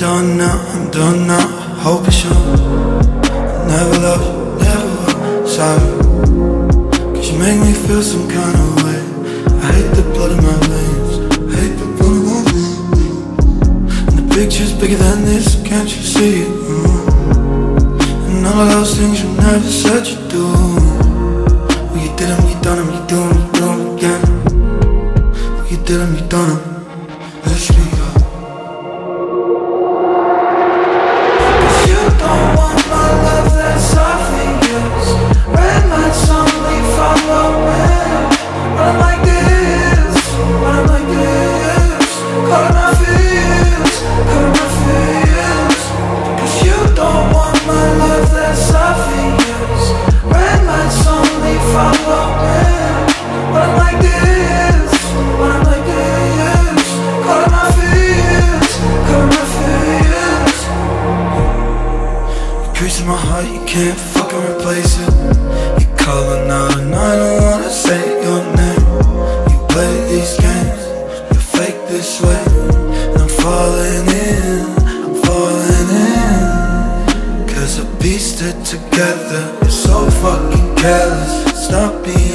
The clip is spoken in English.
done now, I'm done now. Hope it's shown. I never loved, never was sorry. Cause you make me feel some kind of way. I hate the blood in my veins, I hate the blood in my veins. And the picture's bigger than this, can't you see it? And all of those things you never said you do. Well, you did them, you done them, you do them, you do them again. Well, you did them, you done them. Let's speak up. In my heart, you can't fucking replace it. You're calling out and I don't wanna say your name. You play these games, you fake this way. And I'm falling in, I'm falling in. Cause I pieced it together, you're so fucking careless. It's not being